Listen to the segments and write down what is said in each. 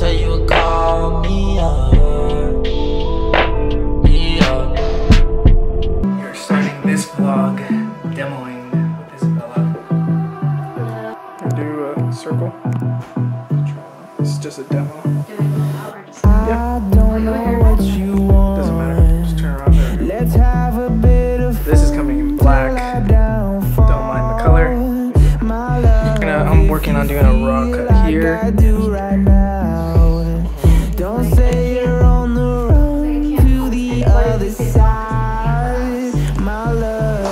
said you would call me up, You're starting this vlog demoing with Isabella. Do a circle. It's just a demo. Yeah. I don't know what you want. Doesn't matter. Just turn around there. Let's have a bit of. This is coming in black. Don't mind the color. I'm working on doing a raw cut here. Don't say you're on the road to the other side, my love.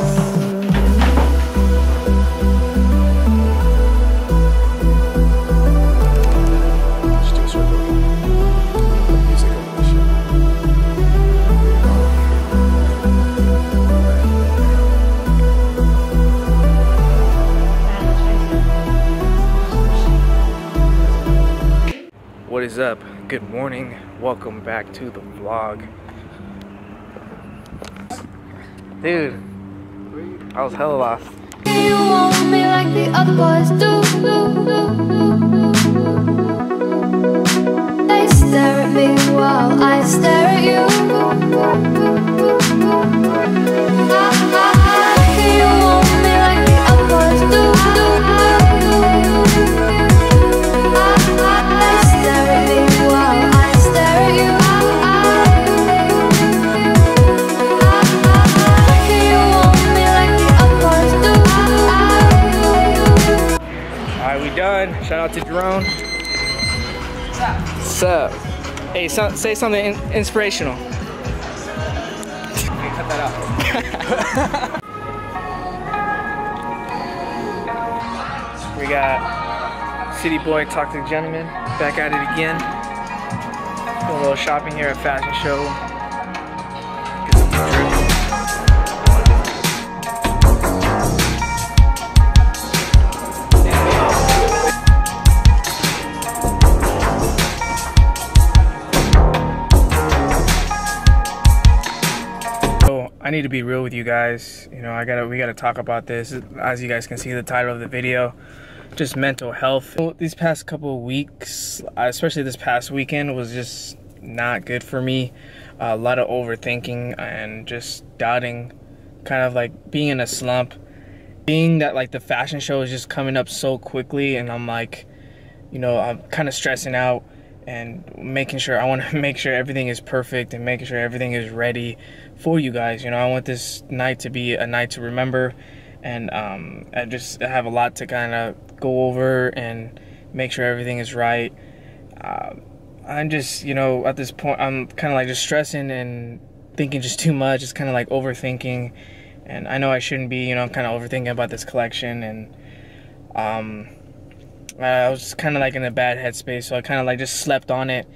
What is up? Good morning. Welcome back to the vlog. Dude, I was hella lost. You want me like the other boys do. They stare at me while I stare at you. You want me like the other boys do. Shout out to Jerome. Sup? Hey, say something inspirational. Okay, cut that out. We got City Boy Talk to the Gentleman back at it again. Doing a little shopping here at Fashion Show. Get some pictures. I need to be real with you guys. You know, we gotta talk about this. As you guys can see, the title of the video, just mental health. These past couple of weeks, especially this past weekend, was just not good for me. A lot of overthinking and just doubting, kind of like being in a slump. Being that like the fashion show is just coming up so quickly, and I'm like, you know, I'm kind of stressing out and I want to make sure everything is perfect and making sure everything is ready for you guys. You know, I want this night to be a night to remember, and I just have a lot to kind of go over and make sure everything is right. I'm just, you know, at this point, I'm kind of like just stressing and thinking just too much. It's kind of like overthinking, and I know I shouldn't be. You know, I'm kind of overthinking about this collection, and I was kind of like in a bad headspace, so I kind of like just slept on it,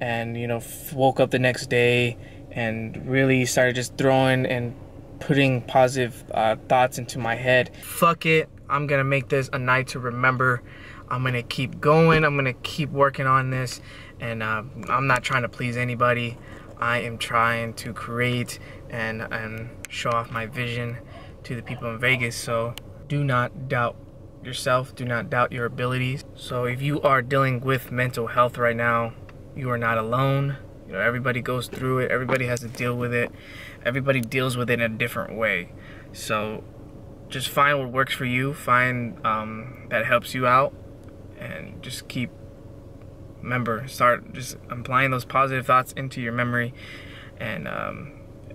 and you know, woke up the next day and really started just throwing and putting positive thoughts into my head. Fuck it, I'm gonna make this a night to remember. I'm gonna keep going. I'm gonna keep working on this, and I'm not trying to please anybody. I am trying to create and show off my vision to the people in Vegas. So do not doubt yourself, do not doubt your abilities. So if you are dealing with mental health right now, you are not alone. You know, everybody goes through it, everybody has to deal with it, everybody deals with it in a different way. So just find what works for you, find that helps you out, and just keep, remember, start just applying those positive thoughts into your memory, and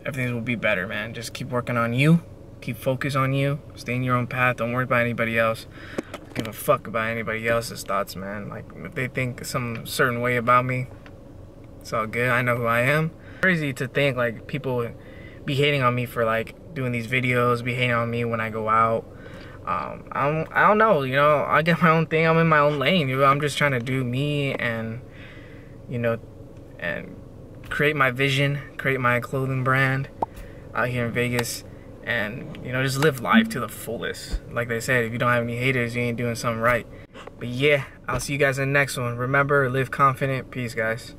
everything will be better, man. Just keep working on you. Keep focused on you. Stay in your own path. Don't worry about anybody else. Don't give a fuck about anybody else's thoughts, man. Like, if they think some certain way about me, it's all good. I know who I am. Crazy to think, like, people be hating on me for, like, doing these videos, be hating on me when I go out. I don't know, you know. I get my own thing. I'm in my own lane. You know, I'm just trying to do me and, you know, and create my vision, create my clothing brand out here in Vegas. And, you know, just live life to the fullest. Like they said, if you don't have any haters, you ain't doing something right. But yeah, I'll see you guys in the next one. Remember, live confident. Peace, guys.